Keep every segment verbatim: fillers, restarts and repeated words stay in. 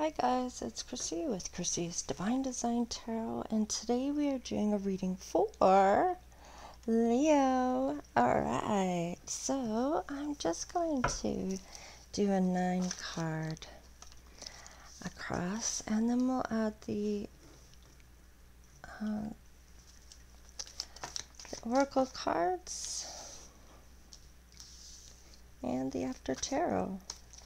Hi guys, it's Chrissy with Chrissy's Divine Design Tarot, and today we are doing a reading for Leo. Alright, so I'm just going to do a nine card across, and then we'll add the uh, Oracle cards and the After Tarot.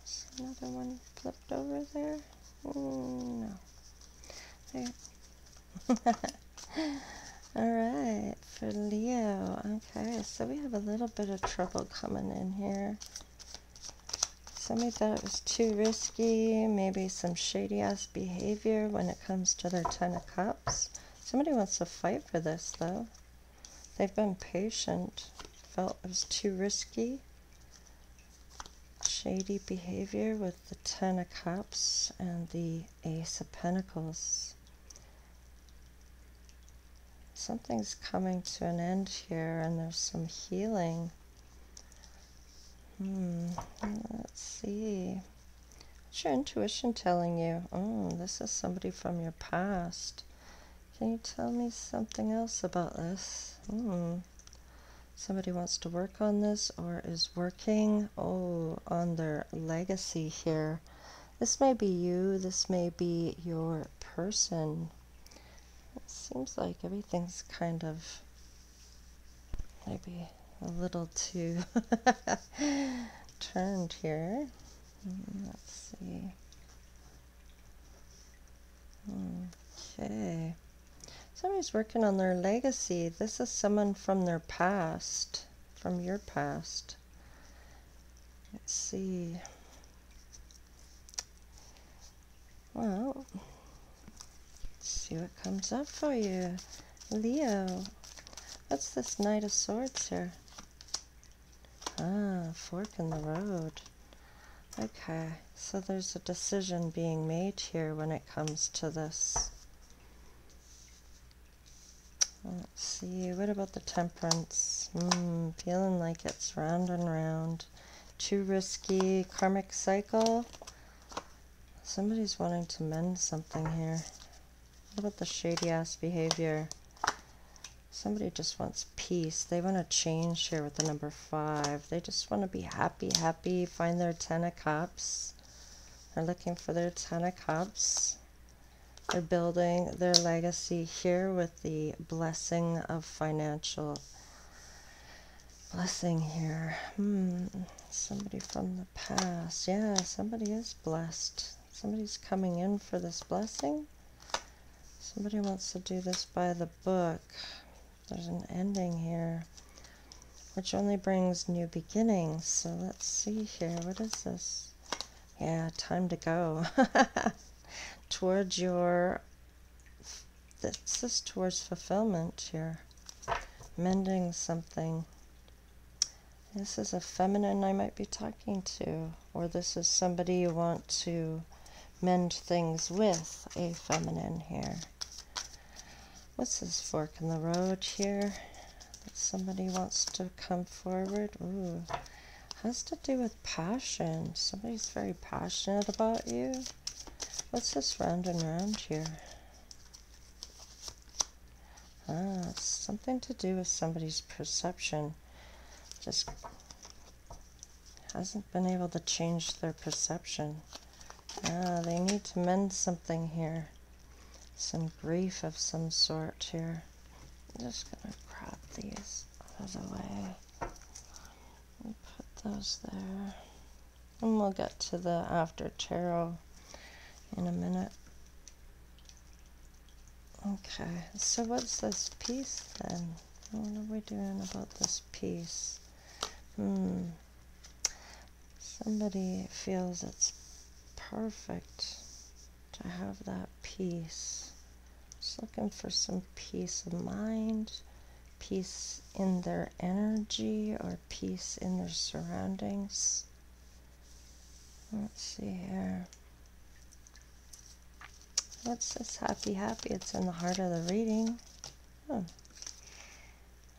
There's another one flipped over there. Mm, no. There. Alright, for Leo. Okay, so we have a little bit of trouble coming in here. Somebody thought it was too risky, maybe some shady ass behavior when it comes to their Ten of Cups. Somebody wants to fight for this though. They've been patient, felt it was too risky. Shady behavior with the Ten of Cups and the Ace of Pentacles. Something's coming to an end here, and there's some healing. Hmm, let's see. What's your intuition telling you? Oh, this is somebody from your past. Can you tell me something else about this? Hmm. Somebody wants to work on this or is working oh on their legacy here. This may be you, this may be your person. It seems like everything's kind of maybe a little too turned here. Let's see. Okay. Somebody's working on their legacy. This is someone from their past, from your past. Let's see. Well, let's see what comes up for you, Leo. What's this Knight of Swords here? Ah, fork in the road. Okay, so there's a decision being made here when it comes to this. Let's see, what about the Temperance? Mm, feeling like it's round and round. Too risky, karmic cycle. Somebody's wanting to mend something here. What about the shady ass behavior? Somebody just wants peace. They want to change here with the number five. They just want to be happy, happy, find their Ten of Cups. They're looking for their Ten of Cups. They're building their legacy here with the blessing of financial blessing here. Hmm. Somebody from the past. Yeah, somebody is blessed. Somebody's coming in for this blessing. Somebody wants to do this by the book. There's an ending here, which only brings new beginnings. So let's see here. What is this? Yeah, time to go. Towards your, this is towards fulfillment here, mending something. This is a feminine I might be talking to, or this is somebody you want to mend things with, a feminine here. What's this fork in the road here? Somebody wants to come forward. Ooh, has to do with passion. Somebody's very passionate about you. What's this round and round here? Ah, it's something to do with somebody's perception. Just hasn't been able to change their perception. Ah, they need to mend something here. Some grief of some sort here. I'm just going to grab these out of the way. And put those there. And we'll get to the After Tarot in a minute. Okay, so what's this piece then? What are we doing about this piece? Hmm. Somebody feels it's perfect to have that piece. Just looking for some peace of mind, peace in their energy, or peace in their surroundings. Let's see here. What's this happy, happy? It's in the heart of the reading. Oh.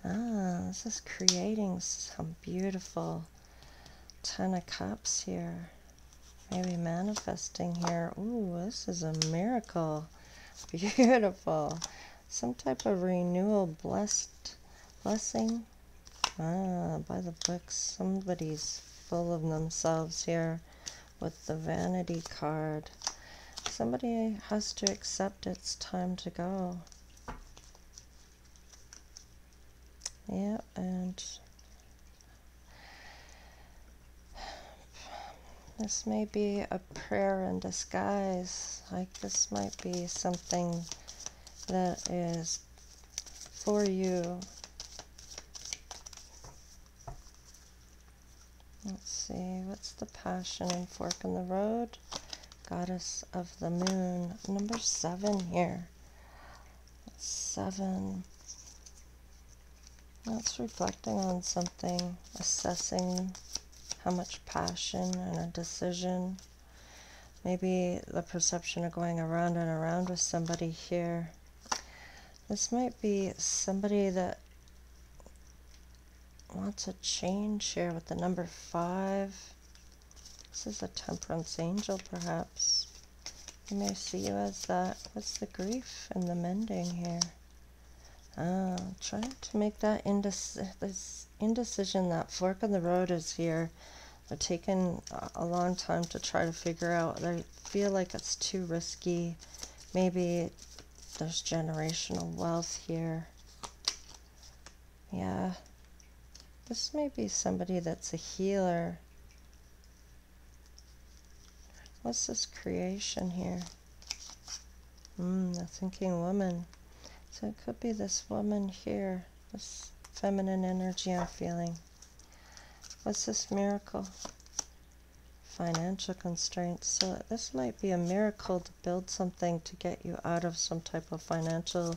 Ah, this is creating some beautiful Ten of Cups here. Maybe manifesting here. Ooh, this is a miracle. Beautiful. Some type of renewal, blessed, blessing. Ah, by the books. Somebody's full of themselves here with the vanity card. Somebody has to accept it's time to go. Yeah, and this may be a prayer in disguise. Like this might be something that is for you. Let's see, what's the passion and fork in the road? Goddess of the moon. Number seven here. Seven. That's reflecting on something, assessing how much passion and a decision. Maybe the perception of going around and around with somebody here. This might be somebody that wants a change here with the number five. This is a temperance angel, perhaps. You may see you as that. What's the grief and the mending here? Ah, trying to make that indec this indecision, that fork in the road is here. They're taking a long time to try to figure out. They feel like it's too risky. Maybe there's generational wealth here. Yeah. This may be somebody that's a healer. What's this creation here? Mm, the thinking woman. So it could be this woman here. This feminine energy I'm feeling. What's this miracle? Financial constraints. So this might be a miracle to build something to get you out of some type of financial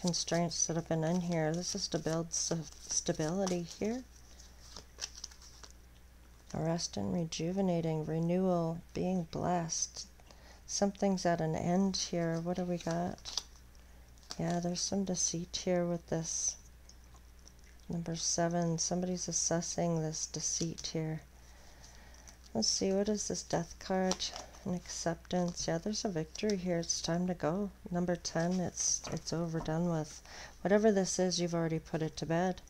constraints that have been in here. This is to build st stability here. Rest and rejuvenating, renewal, being blessed. Something's at an end here. What do we got? Yeah, there's some deceit here with this. Number seven, somebody's assessing this deceit here. Let's see, what is this death card? An acceptance. Yeah, there's a victory here. It's time to go. Number ten, it's it's over, done with. Whatever this is, you've already put it to bed.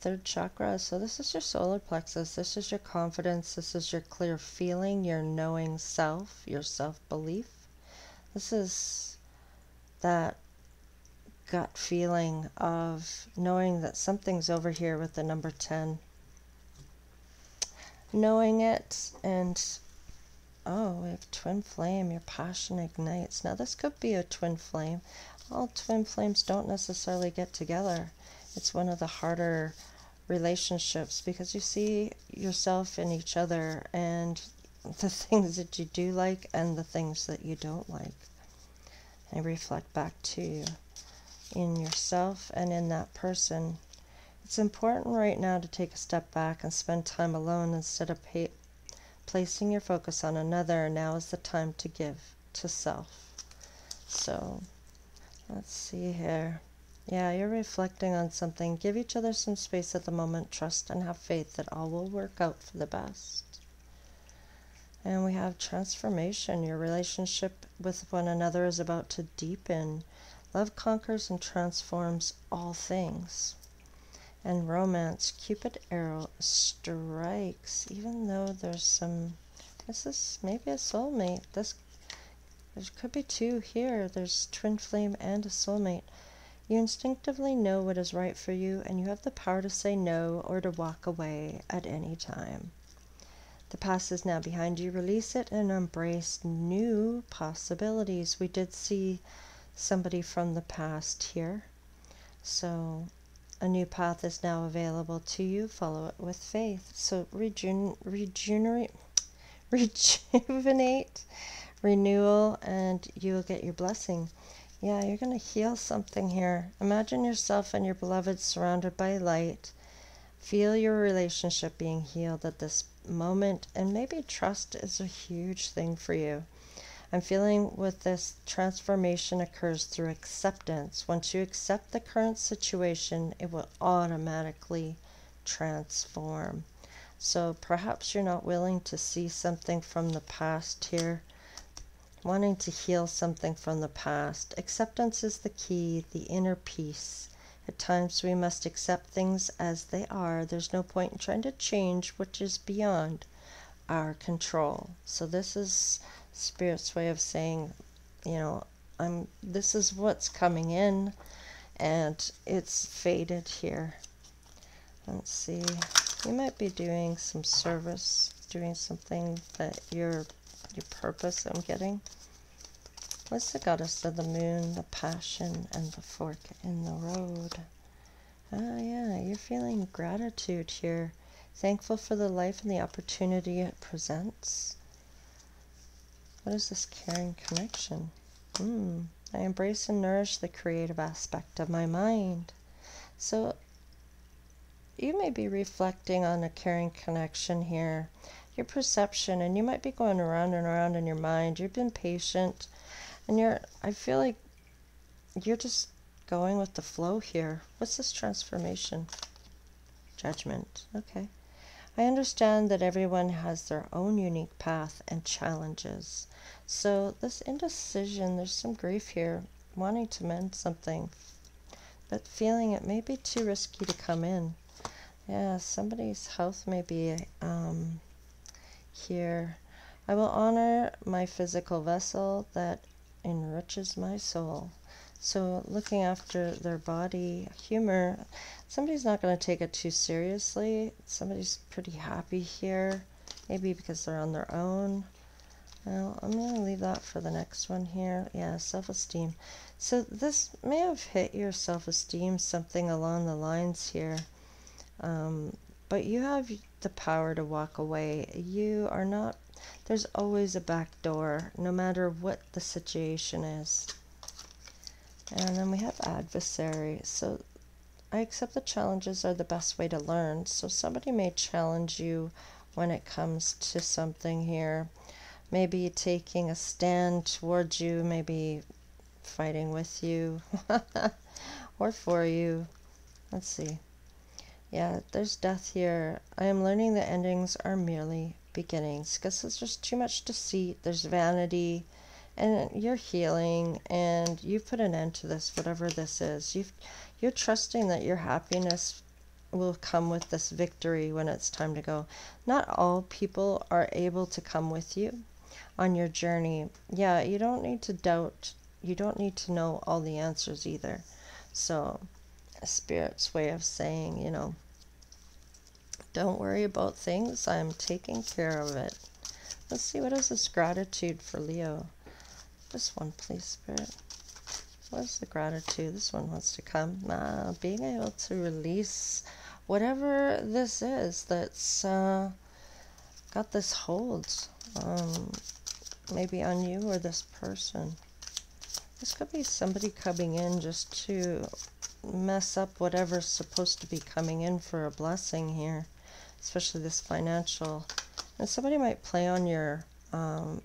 Third chakra. So this is your solar plexus. This is your confidence. This is your clear feeling, your knowing self, your self-belief. This is that gut feeling of knowing that something's over here with the number ten. Knowing it, and oh, we have twin flame, your passion ignites. Now this could be a twin flame. All twin flames don't necessarily get together. It's one of the harder relationships because you see yourself in each other and the things that you do like and the things that you don't like. And reflect back to you in yourself and in that person. It's important right now to take a step back and spend time alone instead of pay, placing your focus on another. Now is the time to give to self. So, let's see here. Yeah, you're reflecting on something. Give each other some space at the moment. Trust and have faith that all will work out for the best. And we have transformation. Your relationship with one another is about to deepen. Love conquers and transforms all things. And romance, Cupid arrow strikes, even though there's some, this is maybe a soulmate. This, there could be two here. There's twin flame and a soulmate. You instinctively know what is right for you, and you have the power to say no or to walk away at any time. The past is now behind you. Release it and embrace new possibilities. We did see somebody from the past here. So a new path is now available to you. Follow it with faith. So reju rejuvenate, rejuvenate, renewal, and you will get your blessing. Yeah, you're going to heal something here. Imagine yourself and your beloved surrounded by light. Feel your relationship being healed at this moment. And maybe trust is a huge thing for you. I'm feeling with this transformation occurs through acceptance. Once you accept the current situation, it will automatically transform. So perhaps you're not willing to see something from the past here, wanting to heal something from the past. Acceptance is the key, the inner peace. At times we must accept things as they are. There's no point in trying to change what is beyond our control. So this is Spirit's way of saying, you know, I'm, this is what's coming in, and it's faded here. Let's see. You might be doing some service, doing something that you're your purpose, I'm getting. What's the goddess of the moon, the passion, and the fork in the road? Ah, yeah, you're feeling gratitude here. Thankful for the life and the opportunity it presents. What is this caring connection? Hmm. I embrace and nourish the creative aspect of my mind. So, you may be reflecting on a caring connection here. Your perception, and you might be going around and around in your mind. You've been patient, and you're, I feel like you're just going with the flow here. What's this transformation? Judgment. Okay. I understand that everyone has their own unique path and challenges. So this indecision, there's some grief here, wanting to mend something, but feeling it may be too risky to come in. Yeah, somebody's health may be... Um, Here, I will honor my physical vessel that enriches my soul. So looking after their body, humor. Somebody's not going to take it too seriously. Somebody's pretty happy here, maybe because they're on their own. Well, I'm going to leave that for the next one here. Yeah, self-esteem. So this may have hit your self-esteem, something along the lines here. Um, but you have the power to walk away. You are not, there's always a back door, no matter what the situation is. And then we have adversary. So I accept the challenges are the best way to learn. So somebody may challenge you when it comes to something here. Maybe taking a stand towards you, maybe fighting with you or for you. Let's see. Yeah, there's death here. I am learning that endings are merely beginnings, because there's just too much deceit, there's vanity, and you're healing, and you've put an end to this, whatever this is. You've, you're trusting that your happiness will come with this victory when it's time to go. Not all people are able to come with you on your journey. Yeah, you don't need to doubt. You don't need to know all the answers either. So... Spirit's way of saying, you know, don't worry about things, I'm taking care of it. Let's see, what is this gratitude for Leo? This one, please, Spirit. What is the gratitude? This one wants to come. Ah, being able to release whatever this is that's uh, got this hold, um, maybe on you or this person. This could be somebody coming in just to mess up whatever's supposed to be coming in for a blessing here, especially this financial. And somebody might play on your um,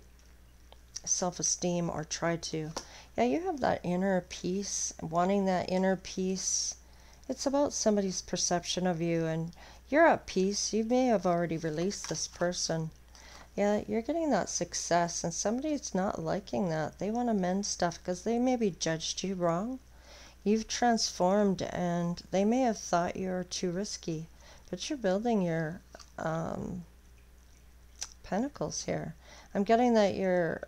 self-esteem or try to. Yeah, you have that inner peace, wanting that inner peace. It's about somebody's perception of you, and you're at peace. You may have already released this person. Yeah, you're getting that success, and somebody's not liking that. They want to mend stuff because they maybe judged you wrong. You've transformed, and they may have thought you were too risky, but you're building your um, pentacles here. I'm getting that your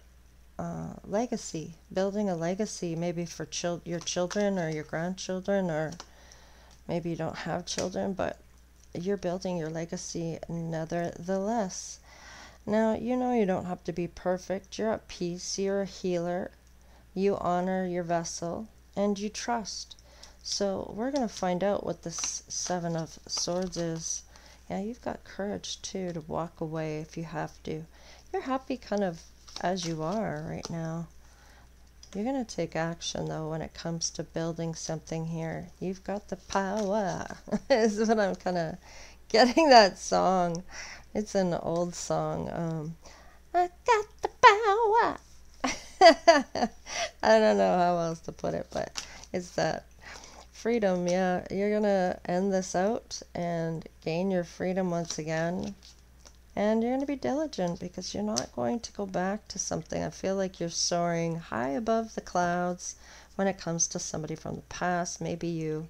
uh, legacy, building a legacy, maybe for chil your children or your grandchildren, or maybe you don't have children, but you're building your legacy nevertheless. Now, you know you don't have to be perfect. You're at peace. You're a healer. You honor your vessel. And you trust. So we're going to find out what this Seven of Swords is. Yeah, you've got courage, too, to walk away if you have to. You're happy kind of as you are right now. You're going to take action, though, when it comes to building something here. You've got the power. This is what I'm kind of getting, that song. It's an old song. Um, I got the power. I don't know how else to put it, but it's that. freedom. Yeah, you're gonna end this out and gain your freedom once again, and you're gonna be diligent because you're not going to go back to something. I feel like you're soaring high above the clouds when it comes to somebody from the past. Maybe you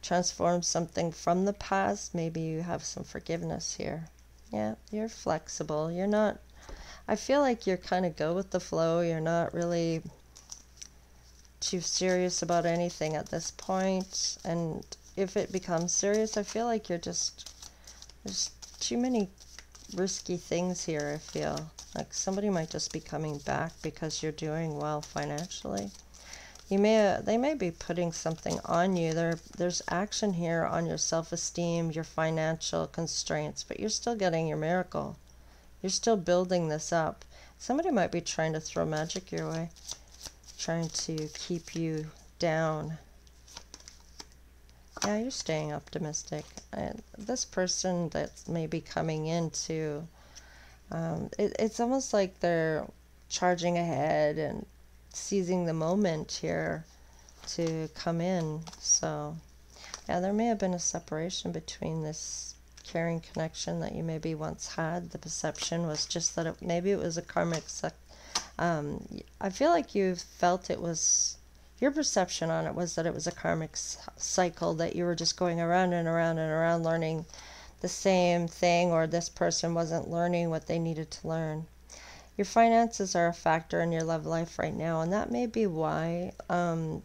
transform something from the past. Maybe you have some forgiveness here. Yeah, you're flexible. You're not, I feel like you're kind of go with the flow. You're not really too serious about anything at this point. And if it becomes serious, I feel like you're just, there's too many risky things here, I feel. Like somebody might just be coming back because you're doing well financially. You may, they may be putting something on you. There, there's action here on your self-esteem, your financial constraints, but you're still getting your miracle. You're still building this up. Somebody might be trying to throw magic your way, trying to keep you down. Yeah, you're staying optimistic. And this person that's maybe coming into, um, it, it's almost like they're charging ahead and seizing the moment here to come in. So yeah, there may have been a separation between this caring connection that you maybe once had. The perception was just that it, maybe it was a karmic sec um I feel like you felt it was, your perception on it was that it was a karmic cycle, that you were just going around and around and around learning the same thing, or this person wasn't learning what they needed to learn. Your finances are a factor in your love life right now, and that may be why um,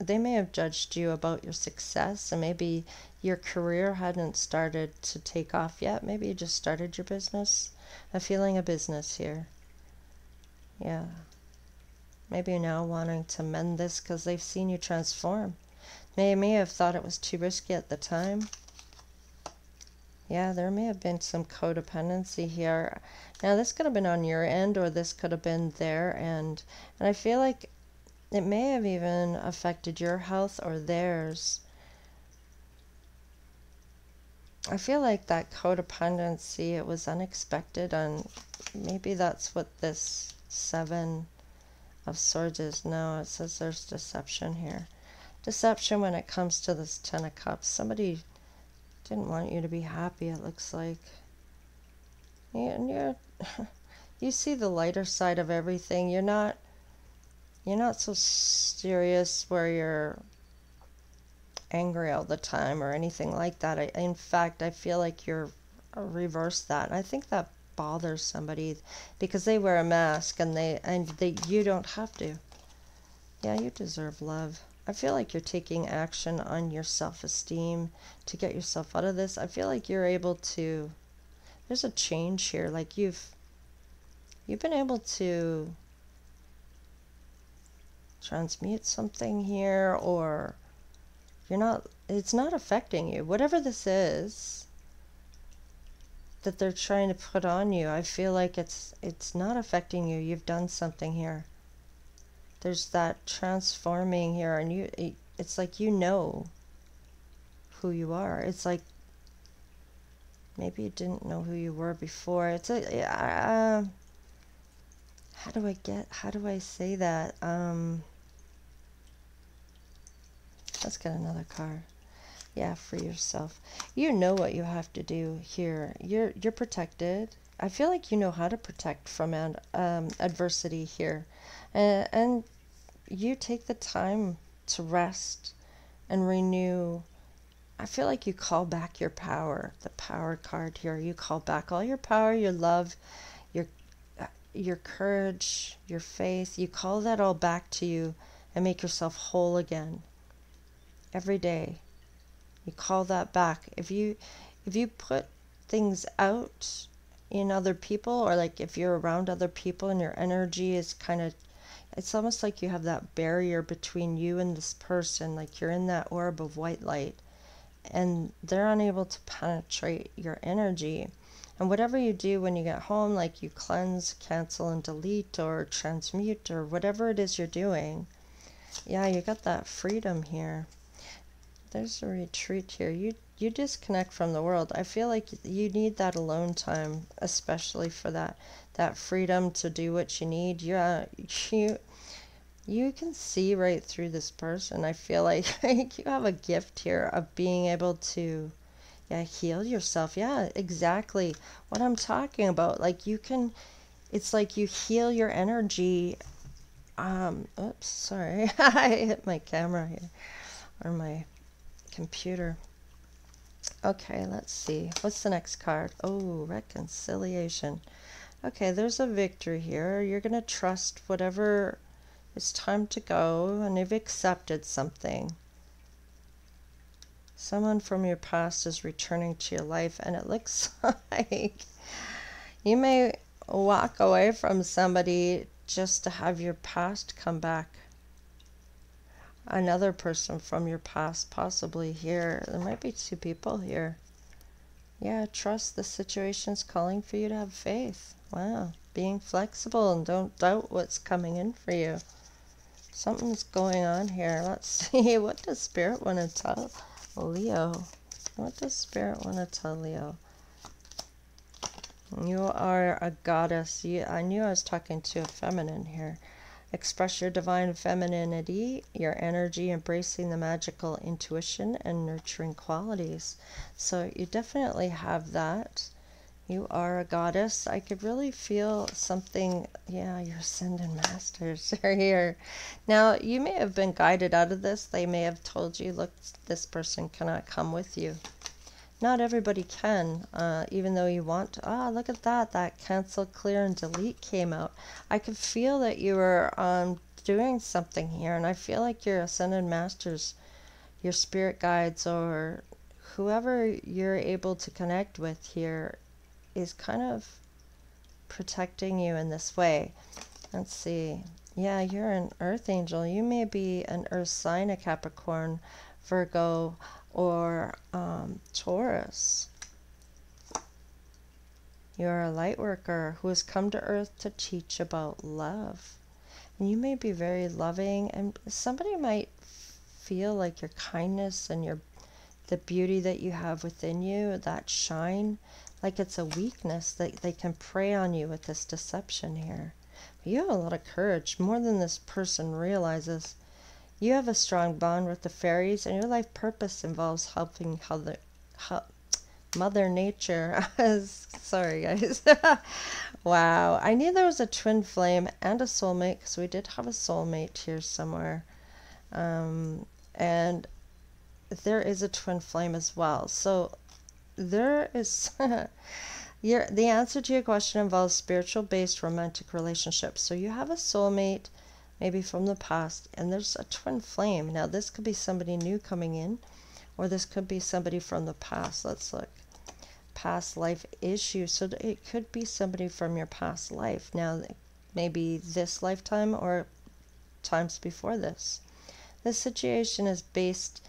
they may have judged you about your success, and maybe your career hadn't started to take off yet. Maybe you just started your business. I'm feeling a business here. Yeah. Maybe you're now wanting to mend this because they've seen you transform. They may have thought it was too risky at the time. Yeah, there may have been some codependency here. Now, this could have been on your end, or this could have been their end. And I feel like it may have even affected your health or theirs. I feel like that codependency, it was unexpected, and maybe that's what this Seven of Swords is. No, it says there's deception here. Deception when it comes to this Ten of Cups. Somebody didn't want you to be happy, it looks like. And you're, you see the lighter side of everything. You're not, you're not so serious where you're angry all the time or anything like that. I, in fact, I feel like you're reverse that. And I think that bothers somebody because they wear a mask, and they and they you don't have to. Yeah, you deserve love. I feel like you're taking action on your self-esteem to get yourself out of this. I feel like you're able to, there's a change here. Like you've, you've been able to transmute something here, or you're not, it's not affecting you. Whatever this is that they're trying to put on you, I feel like it's, it's not affecting you. You've done something here. There's that transforming here, and you, it, it's like you know who you are. It's like maybe you didn't know who you were before. It's a, uh, how do I get, how do I say that? Um, let's get another card. Yeah, for yourself. You know what you have to do here. You're, you're protected. I feel like you know how to protect from ad, um, adversity here. And, and you take the time to rest and renew. I feel like you call back your power, the power card here. You call back all your power, your love, your, your courage, your faith. You call that all back to you and make yourself whole again. Every day, you call that back. If you, if you put things out in other people, or like if you're around other people and your energy is kind of, it's almost like you have that barrier between you and this person, like you're in that orb of white light, and they're unable to penetrate your energy. And whatever you do when you get home, like you cleanse, cancel and delete, or transmute, or whatever it is you're doing, yeah, you got that freedom here. There's a retreat here. You you disconnect from the world. I feel like you need that alone time, especially for that that freedom to do what you need. Yeah, you you can see right through this person. I feel like, like you have a gift here of being able to yeah, heal yourself. Yeah, exactly what I'm talking about. Like you can, it's like you heal your energy. Um, oops, sorry. I hit my camera here or my computer. Okay, let's see. What's the next card? Oh, reconciliation. Okay, there's a victory here. You're going to trust whatever. It's time to go, and you've accepted something. Someone from your past is returning to your life, and it looks like you may walk away from somebody just to have your past come back. Another person from your past, possibly here. There might be two people here. Yeah, trust the situation's calling for you to have faith. Wow. Being flexible and don't doubt what's coming in for you. Something's going on here. Let's see. What does Spirit want to tell Leo? What does Spirit want to tell Leo? You are a goddess. You, I knew I was talking to a feminine here. Express your divine femininity, your energy, embracing the magical intuition and nurturing qualities. So you definitely have that. You are a goddess. I could really feel something. Yeah, your ascended masters are here. Now, you may have been guided out of this. They may have told you, look, this person cannot come with you. Not everybody can, uh, even though you want to. Ah, look at that. That cancel, clear, and delete came out. I could feel that you were um, doing something here, and I feel like your ascended masters, your spirit guides, or whoever you're able to connect with here is kind of protecting you in this way. Let's see. Yeah, you're an earth angel. You may be an earth sign, a Capricorn, Virgo, or um, Taurus. You're a light worker who has come to earth to teach about love. And you may be very loving, and somebody might feel like your kindness and your the beauty that you have within you, that shine, like it's a weakness that they can prey on you with this deception here. But you have a lot of courage, more than this person realizes. You have a strong bond with the fairies, and your life purpose involves helping other, help, Mother Nature. Sorry, guys. Wow. I knew there was a twin flame and a soulmate, because we did have a soulmate here somewhere. Um, and there is a twin flame as well. So there is your the answer to your question involves spiritual based romantic relationships. So you have a soulmate, maybe from the past, and there's a twin flame. Now this could be somebody new coming in, or this could be somebody from the past. Let's look. Past life issues. So it could be somebody from your past life. Now maybe this lifetime or times before this. This situation is based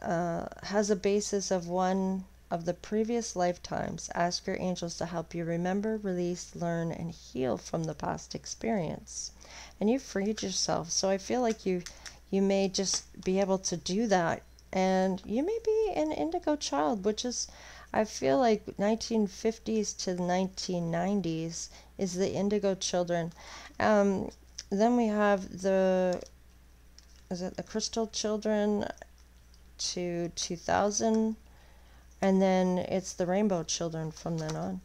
Uh, has a basis of one of the previous lifetimes. Ask your angels to help you remember, release, learn, and heal from the past experience. And you freed yourself. So I feel like you, you may just be able to do that. And you may be an indigo child, which is, I feel like nineteen fifties to the nineteen nineties is the indigo children. Um, then we have the, is it the crystal children? To two thousand, and then it's the rainbow children from then on.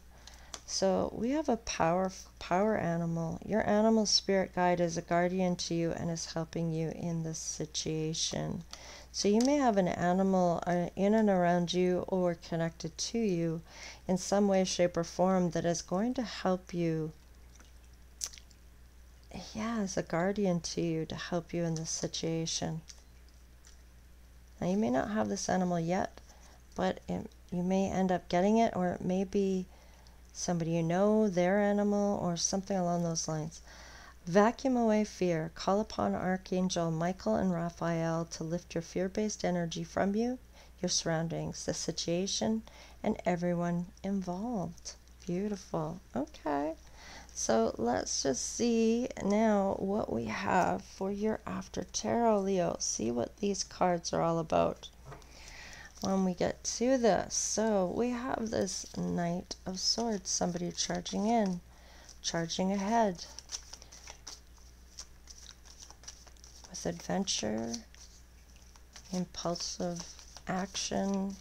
So we have a power power animal. Your animal spirit guide is a guardian to you and is helping you in this situation. So you may have an animal in and around you or connected to you in some way, shape, or form that is going to help you, yeah, as a guardian to you, to help you in this situation. Now, you may not have this animal yet, but it, you may end up getting it, or it may be somebody you know, their animal, or something along those lines. Vacuum away fear. Call upon Archangel Michael and Raphael to lift your fear-based energy from you, your surroundings, the situation, and everyone involved. Beautiful. Okay. So let's just see now what we have for your After Tarot, Leo. See what these cards are all about when we get to this. So we have this Knight of Swords, somebody charging in, charging ahead. with adventure, impulsive action,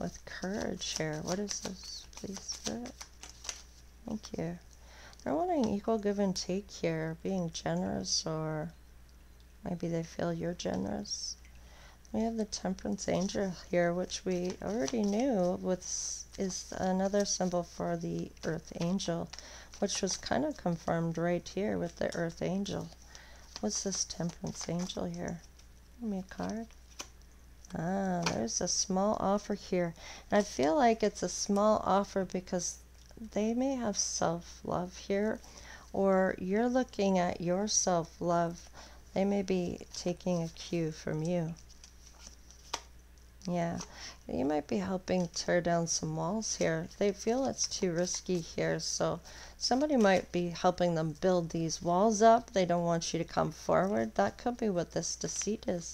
with courage here. What is this, please, Spirit? Thank you. They're wanting equal give and take here, being generous, or maybe they feel you're generous. We have the Temperance Angel here, which we already knew with, is another symbol for the Earth Angel, which was kind of confirmed right here with the Earth Angel. What's this Temperance Angel here? Give me a card. Ah, there's a small offer here. And I feel like it's a small offer because they may have self-love here, or you're looking at your self-love. They may be taking a cue from you. Yeah, you might be helping tear down some walls here. They feel it's too risky here, so somebody might be helping them build these walls up. They don't want you to come forward. That could be what this deceit is.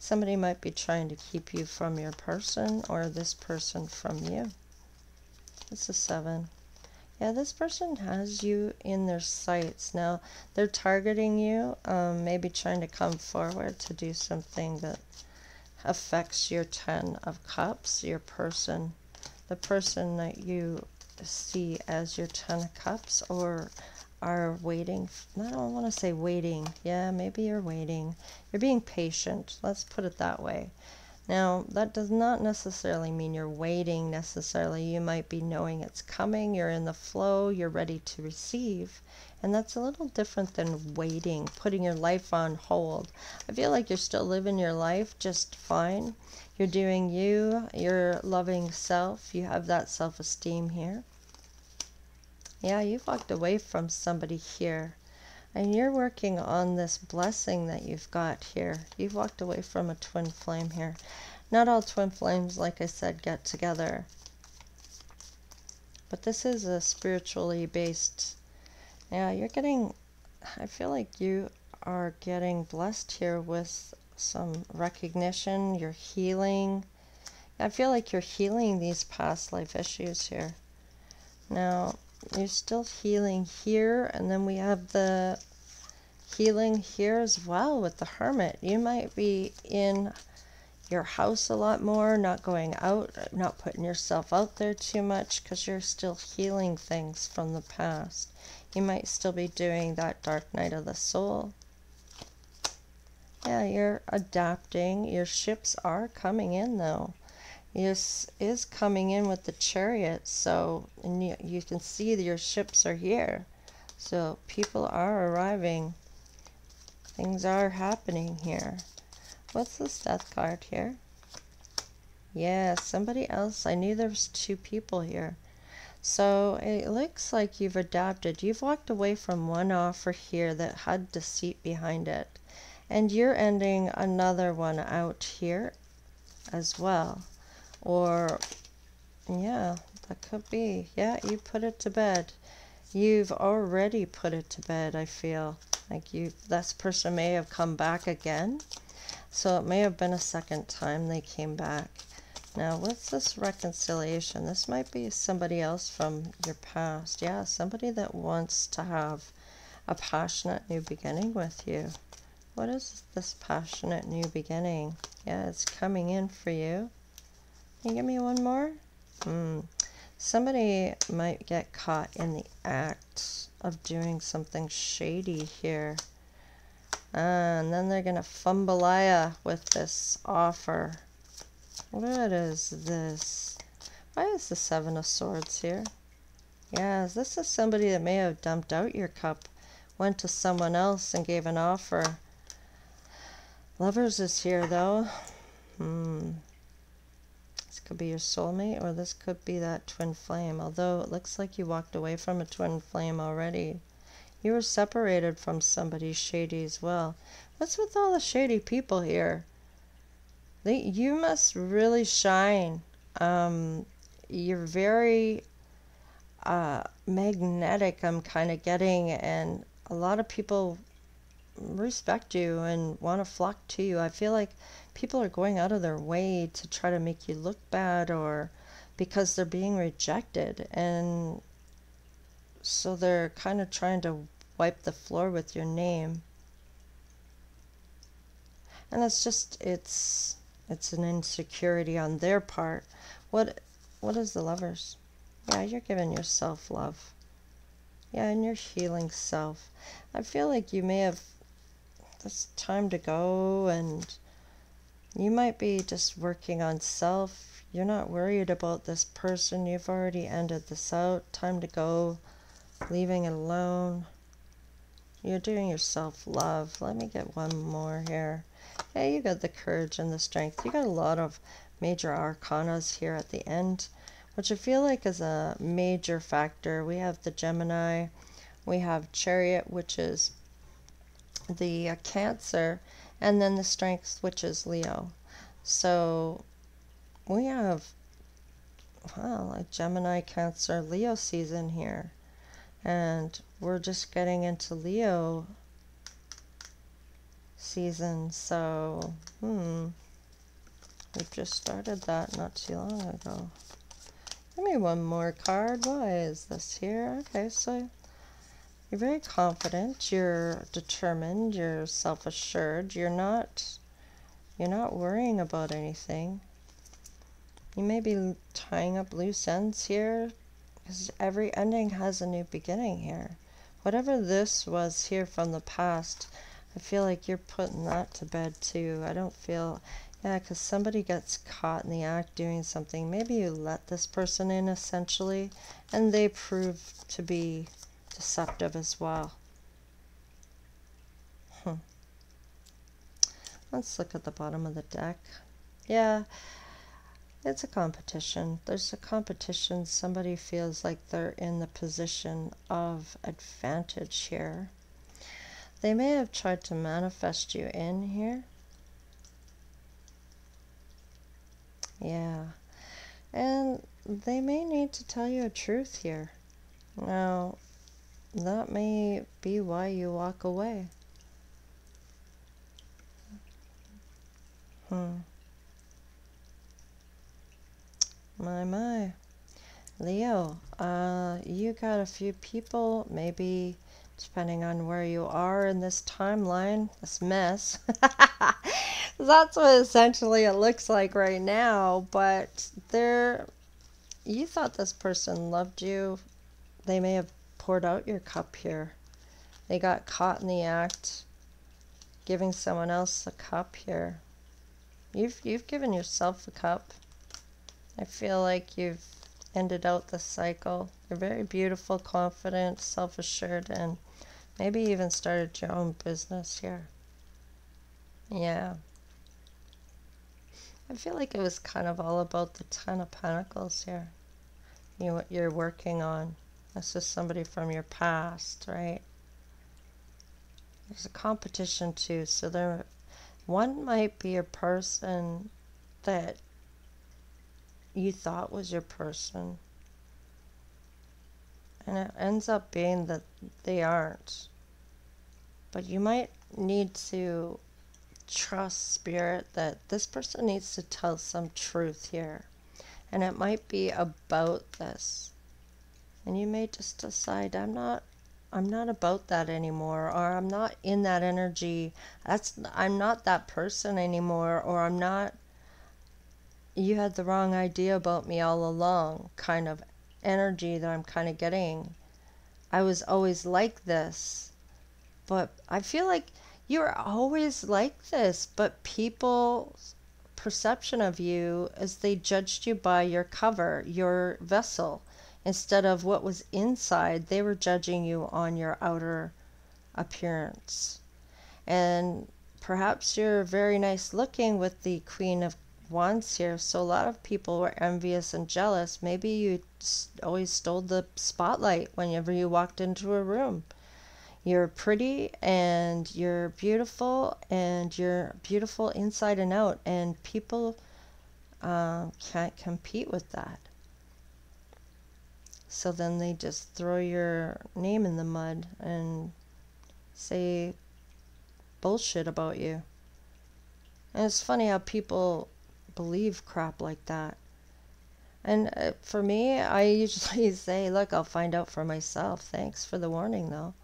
Somebody might be trying to keep you from your person, or this person from you. It's a seven. Yeah, this person has you in their sights. Now, they're targeting you, um, maybe trying to come forward to do something that affects your Ten of Cups, your person, the person that you see as your Ten of Cups, or are waiting. I don't want to say waiting. Yeah, maybe you're waiting. You're being patient. Let's put it that way. Now, that does not necessarily mean you're waiting necessarily. You might be knowing it's coming. You're in the flow. You're ready to receive. And that's a little different than waiting, putting your life on hold. I feel like you're still living your life just fine. You're doing you, your loving self. You have that self-esteem here. Yeah, you've walked away from somebody here. And you're working on this blessing that you've got here. You've walked away from a twin flame here. Not all twin flames, like I said, get together. But this is a spiritually based... Yeah, you're getting... I feel like you are getting blessed here with some recognition. You're healing. I feel like you're healing these past life issues here. Now, you're still healing here. And then we have the... healing here as well with the Hermit. You might be in your house a lot more, not going out, not putting yourself out there too much, because you're still healing things from the past. You might still be doing that dark night of the soul. Yeah, you're adapting. Your ships are coming in, though. This is coming in with the Chariot, so and you, you can see that your ships are here. So people are arriving. Things are happening here. What's this Death card here? Yeah, somebody else. I knew there was two people here. So it looks like you've adapted. You've walked away from one offer here that had deceit behind it. And you're ending another one out here as well. Or, yeah, that could be. Yeah, you put it to bed. You've already put it to bed, I feel. Like you, this person may have come back again. So it may have been a second time they came back. Now, what's this reconciliation? This might be somebody else from your past. Yeah, somebody that wants to have a passionate new beginning with you. What is this passionate new beginning? Yeah, it's coming in for you. Can you give me one more? Hmm. Somebody might get caught in the act of doing something shady here. And then they're going to fumbalaya with this offer. What is this? Why is the Seven of Swords here? Yes, this is somebody that may have dumped out your cup, went to someone else and gave an offer. Lovers is here, though. Hmm. This could be your soulmate, or this could be that twin flame. Although it looks like you walked away from a twin flame already. You were separated from somebody shady as well. What's with all the shady people here? They, you must really shine. Um, you're very uh, magnetic, I'm kind of getting, and a lot of people respect you and want to flock to you. I feel like people are going out of their way to try to make you look bad, or because they're being rejected, and so they're kind of trying to wipe the floor with your name. And it's just, it's it's an insecurity on their part. What what is the Lovers? Yeah, you're giving yourself love. Yeah, and your healing self. I feel like you may have, it's time to go, and you might be just working on self. You're not worried about this person. You've already ended this out. Time to go, leaving it alone. You're doing your self-love. Let me get one more here. Hey, you got the courage and the strength. You got a lot of major arcanas here at the end, which I feel like is a major factor. We have the Gemini, we have Chariot, which is the uh, Cancer, and then the Strength, which is Leo. So we have, well, a Gemini, Cancer, Leo season here, and we're just getting into Leo season. So hmm we've just started that not too long ago. Give me one more card. Why is this here? Okay, so you're very confident, you're determined, you're self-assured, you're not you're not worrying about anything. You may be tying up loose ends here, because every ending has a new beginning here. Whatever this was here from the past, I feel like you're putting that to bed too. I don't feel, yeah, because somebody gets caught in the act doing something. Maybe you let this person in, essentially, and they prove to be deceptive as well. Hmm. Let's look at the bottom of the deck. Yeah, it's a competition. There's a competition. Somebody feels like they're in the position of advantage here. They may have tried to manifest you in here. Yeah, and they may need to tell you a truth here. Now, that may be why you walk away. Hmm. My, my. Leo, uh, you got a few people, maybe, depending on where you are in this timeline, this mess. That's what essentially it looks like right now, but there, you thought this person loved you. They may have poured out your cup here. They got caught in the act giving someone else a cup here. You've, you've given yourself a cup. I feel like you've ended out the cycle. You're very beautiful, confident, self-assured, and maybe even started your own business here. Yeah. I feel like it was kind of all about the Ten of Pentacles here. You know, what you're working on. This is somebody from your past, right? There's a competition too. So there, one might be a person that you thought was your person, and it ends up being that they aren't. But you might need to trust spirit that this person needs to tell some truth here, and it might be about this. And you may just decide, I'm not, I'm not about that anymore, or I'm not in that energy. That's, I'm not that person anymore, or I'm not. You had the wrong idea about me all along, kind of energy that I'm kind of getting. I was always like this, but I feel like you were always like this. But people's perception of you is they judged you by your cover, your vessel. Instead of what was inside, they were judging you on your outer appearance. And perhaps you're very nice looking with the Queen of Wands here, so a lot of people were envious and jealous. Maybe you always stole the spotlight whenever you walked into a room. You're pretty, and you're beautiful, and you're beautiful inside and out, and people uh, can't compete with that. So then they just throw your name in the mud and say bullshit about you. And it's funny how people believe crap like that. And uh, for me, I usually say, look, I'll find out for myself. Thanks for the warning, though.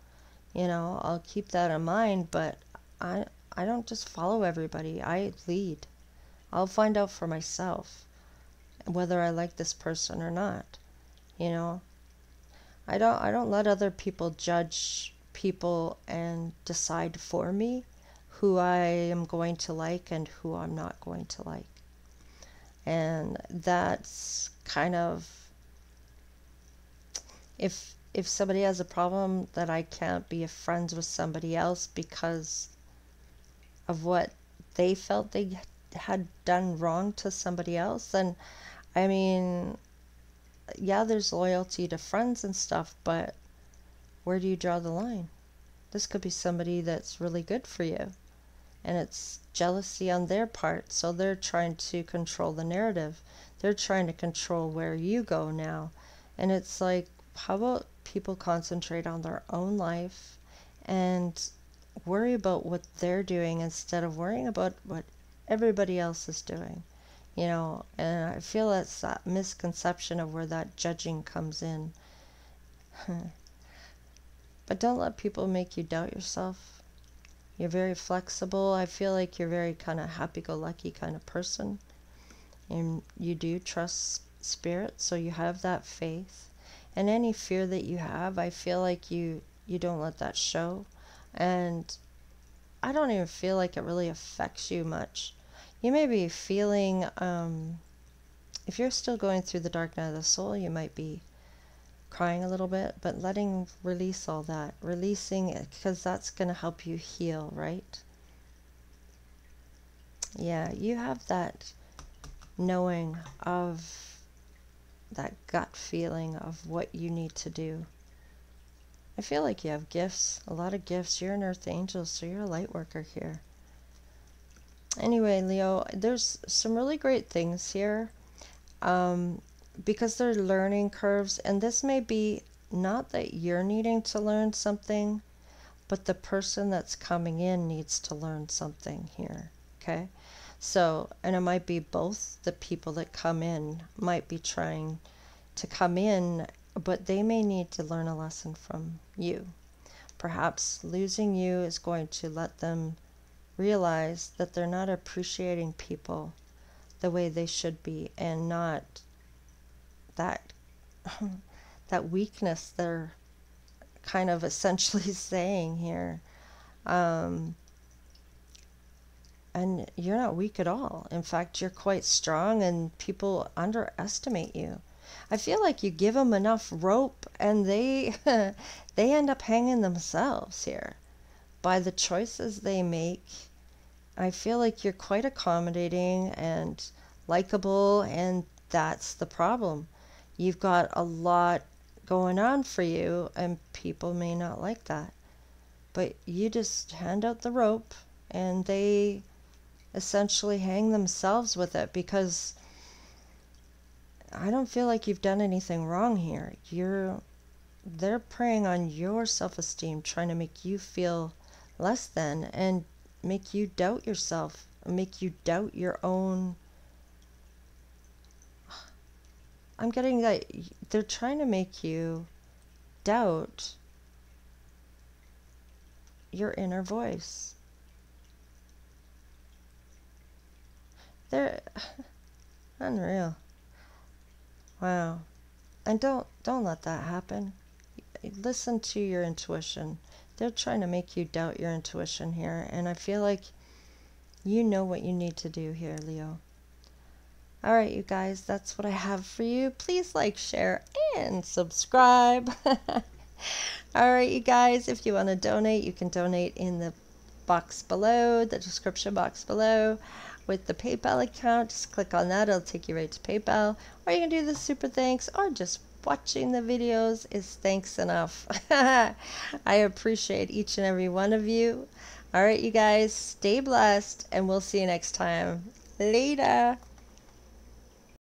You know, I'll keep that in mind, but I, I don't just follow everybody. I lead. I'll find out for myself whether I like this person or not. You know, I don't, I don't let other people judge people and decide for me who I am going to like and who I'm not going to like. And that's kind of, if if somebody has a problem that I can't be friends with somebody else because of what they felt they had done wrong to somebody else, then, I mean, yeah, there's loyalty to friends and stuff, but where do you draw the line? This could be somebody that's really good for you, and it's jealousy on their part, so they're trying to control the narrative. They're trying to control where you go now, and it's like, how about people concentrate on their own life and worry about what they're doing instead of worrying about what everybody else is doing, you know? And I feel that's that misconception of where that judging comes in. But don't let people make you doubt yourself. You're very flexible. I feel like you're very kind of happy-go-lucky kind of person, and you do trust spirit, so you have that faith. And any fear that you have, I feel like you you don't let that show. And I don't even feel like it really affects you much. You may be feeling, um, if you're still going through the dark night of the soul, you might be crying a little bit, but letting release all that, releasing it, because that's going to help you heal, right? Yeah, you have that knowing of that gut feeling of what you need to do. I feel like you have gifts, a lot of gifts. You're an earth angel, so you're a light worker here. Anyway, Leo, there's some really great things here, um, because they're learning curves, and this may be not that you're needing to learn something, but the person that's coming in needs to learn something here, okay? So, and it might be both. The people that come in might be trying to come in, but they may need to learn a lesson from you. Perhaps losing you is going to let them realize that they're not appreciating people the way they should be, and not that that weakness they're kind of essentially saying here. Um, and you're not weak at all. In fact, you're quite strong, and people underestimate you. I feel like you give them enough rope and they they end up hanging themselves here by the choices they make. I feel like you're quite accommodating and likable, and that's the problem. You've got a lot going on for you, and people may not like that. But you just hand out the rope and they essentially hang themselves with it, because I don't feel like you've done anything wrong here. You're, they're preying on your self-esteem, trying to make you feel less than, and make you doubt yourself, make you doubt your own. I'm getting that they're trying to make you doubt your inner voice. They're unreal. Wow. And don't don't let that happen. Listen to your intuition. They're trying to make you doubt your intuition here, and I feel like you know what you need to do here, Leo. All right, you guys, that's what I have for you. Please like, share, and subscribe. All right, you guys, if you want to donate, you can donate in the box below, the description box below, with the PayPal account. Just click on that, it'll take you right to PayPal, or you can do the super thanks, or just watching the videos is thanks enough. I appreciate each and every one of you. All right, you guys, stay blessed, and we'll see you next time. Later.